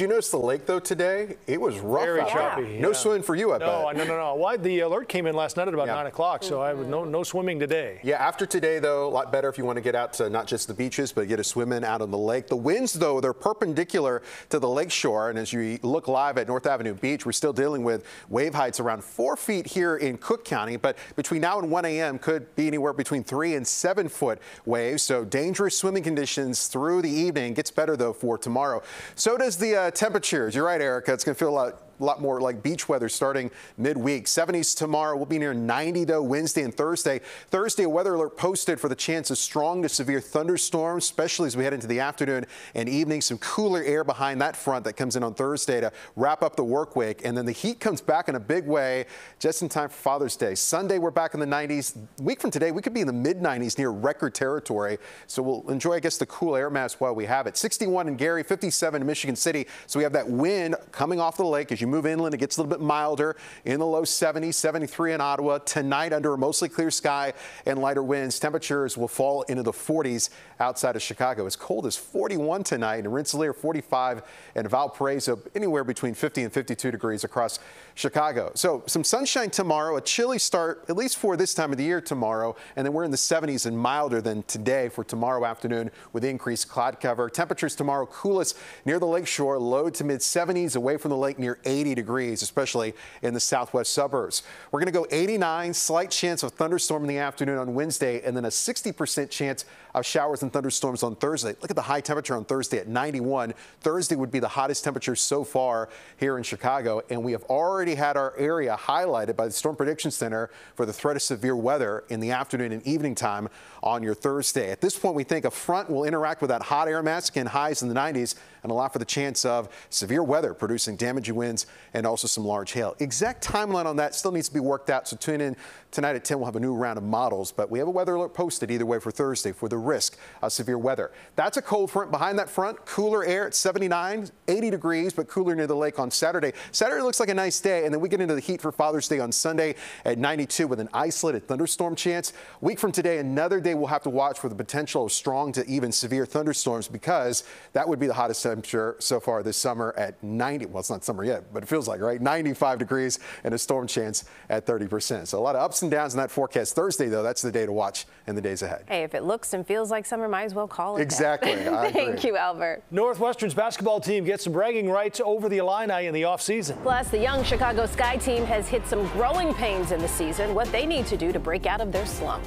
Did you notice the lake, though, today? It was rough. Very choppy. Yeah. No swimming for you, I bet. No. Well, the alert came in last night at about 9 o'clock, so I would no swimming today. Yeah, after today, though, a lot better if you want to get out to not just the beaches, but get a swim in out on the lake. The winds, though, they're perpendicular to the lake shore, and as you look live at North Avenue Beach, we're still dealing with wave heights around 4 feet here in Cook County, but between now and 1 a.m. could be anywhere between 3- and 7-foot waves, so dangerous swimming conditions through the evening. Gets better, though, for tomorrow. So does the temperatures. You're right, Erica. It's going to feel a lot more like beach weather starting midweek. 70s tomorrow. We'll be near 90, though, Wednesday and Thursday. Thursday, a weather alert posted for the chance of strong to severe thunderstorms, especially as we head into the afternoon and evening. Some cooler air behind that front that comes in on Thursday to wrap up the work week. And then the heat comes back in a big way just in time for Father's Day. Sunday, we're back in the 90s. A week from today, we could be in the mid-90s near record territory. So we'll enjoy, I guess, the cool air mass while we have it. 61 in Gary, 57 in Michigan City. So we have that wind coming off the lake as you move inland. It gets a little bit milder in the low 70s, 73 in Ottawa. Tonight, under a mostly clear sky and lighter winds, temperatures will fall into the 40s outside of Chicago. As cold as 41 tonight in Rensselaer, 45 and Valparaiso, anywhere between 50 and 52 degrees across Chicago. So some sunshine tomorrow, a chilly start, at least for this time of the year tomorrow. And then we're in the 70s and milder than today for tomorrow afternoon with increased cloud cover. Temperatures tomorrow coolest near the lakeshore, low to mid 70s, away from the lake near 80 degrees, especially in the southwest suburbs. We're going to go 89, slight chance of thunderstorm in the afternoon on Wednesday, and then a 60% chance of showers and thunderstorms on Thursday. Look at the high temperature on Thursday at 91. Thursday would be the hottest temperature so far here in Chicago, and we have already had our area highlighted by the Storm Prediction Center for the threat of severe weather in the afternoon and evening time on your Thursday. At this point, we think a front will interact with that hot air mass, again, highs in the 90s, and allow for the chance of severe weather producing damaging winds and also some large hail. Exact timeline on that still needs to be worked out, so tune in tonight at 10. We'll have a new round of models, but we have a weather alert posted either way for Thursday for the risk of severe weather. That's a cold front. Behind that front, cooler air at 79, 80 degrees, but cooler near the lake on Saturday. Saturday looks like a nice day, and then we get into the heat for Father's Day on Sunday at 92 with an isolated thunderstorm chance. A week from today, another day we'll have to watch for the potential of strong to even severe thunderstorms, because that would be the hottest temperature so far this summer at 90. Well, it's not summer yet, but it feels like, right? 95 degrees and a storm chance at 30%. So a lot of ups and downs in that forecast. Thursday, though, that's the day to watch in the days ahead. Hey, if it looks and feels like summer, might as well call it. Exactly. Thank you, Albert. Northwestern's basketball team gets some bragging rights over the Illini in the offseason. Plus, the young Chicago Sky team has hit some growing pains in the season, what they need to do to break out of their slump.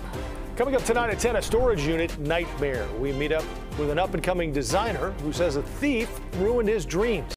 Coming up tonight at 10, a storage unit nightmare. We meet up with an up-and-coming designer who says a thief ruined his dreams.